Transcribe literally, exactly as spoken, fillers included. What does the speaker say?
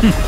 Hmm.